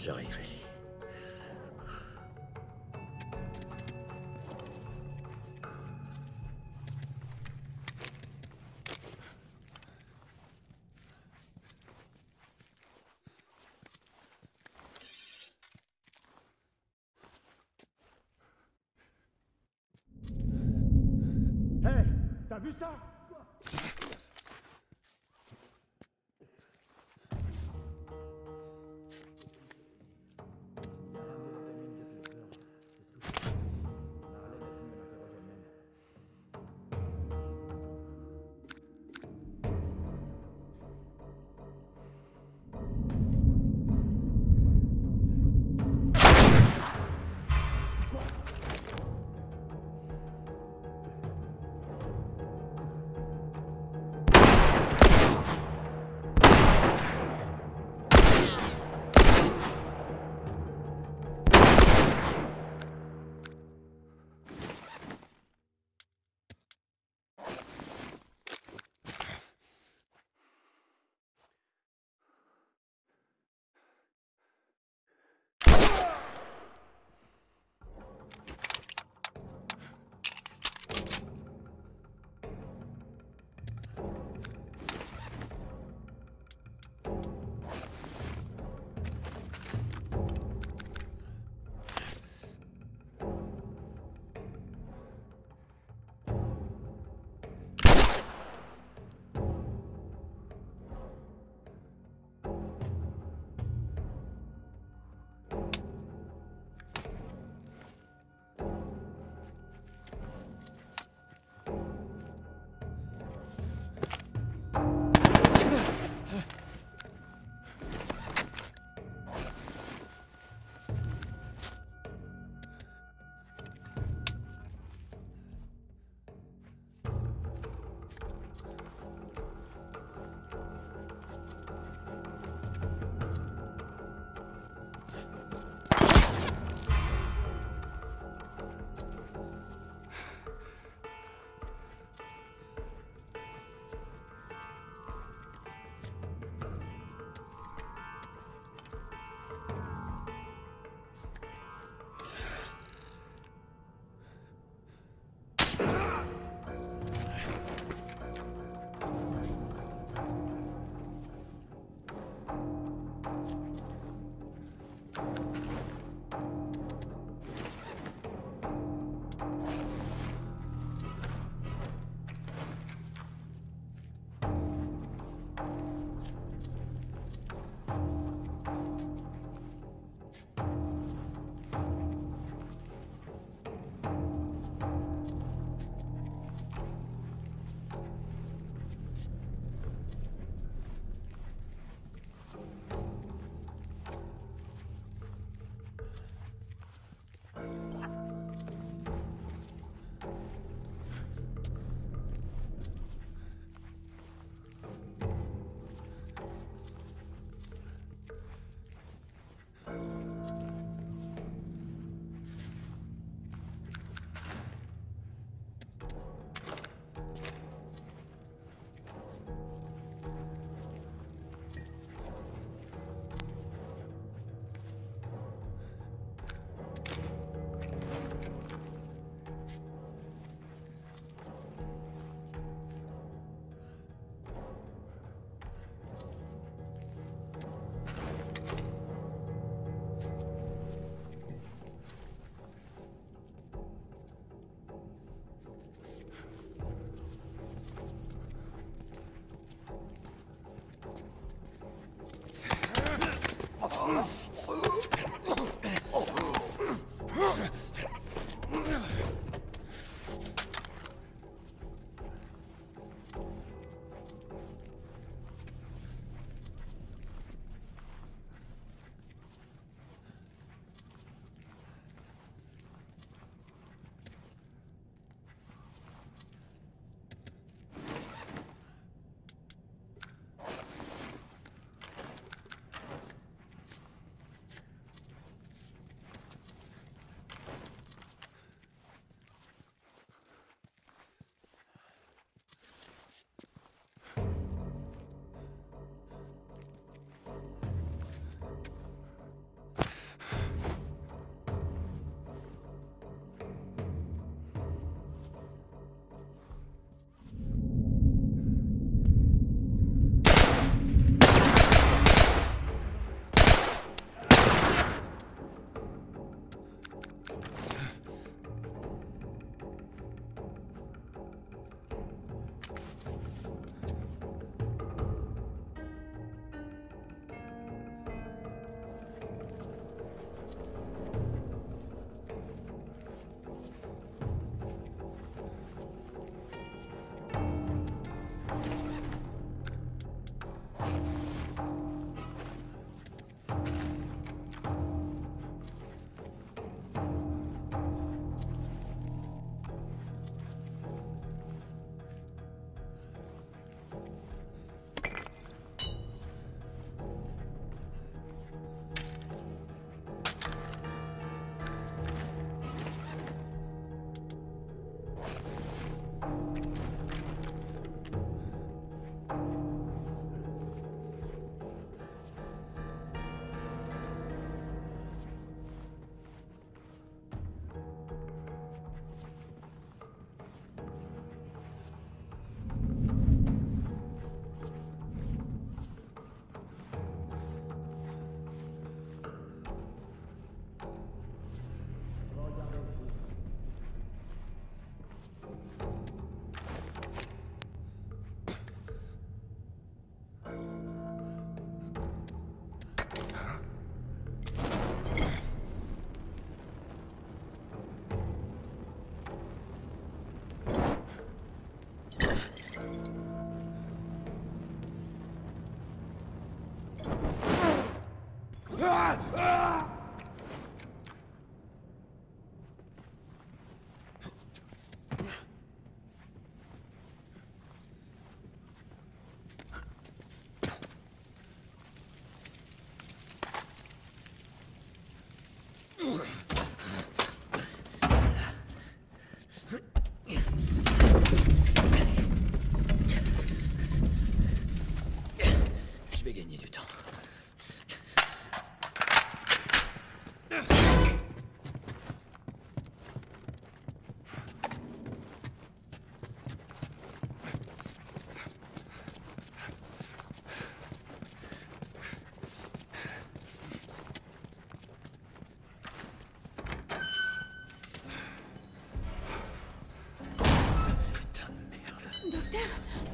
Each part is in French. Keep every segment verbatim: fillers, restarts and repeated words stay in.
J'arrive, Rémi. Hey, t'as vu ça?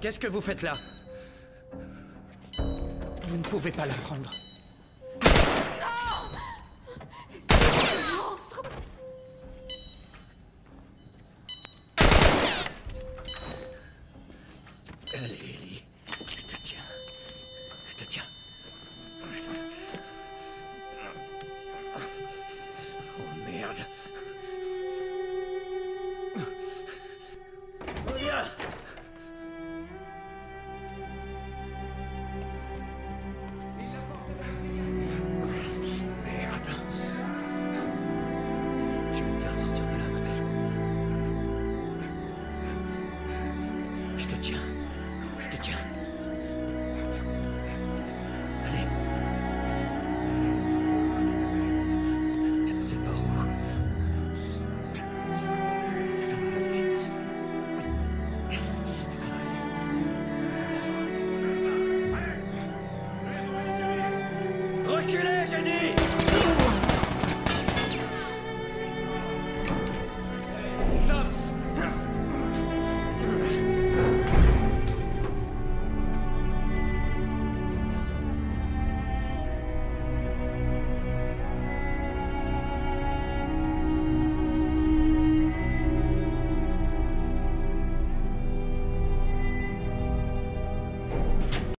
Qu'est-ce que vous faites là? Vous ne pouvez pas la prendre. Je te tiens. Je te tiens.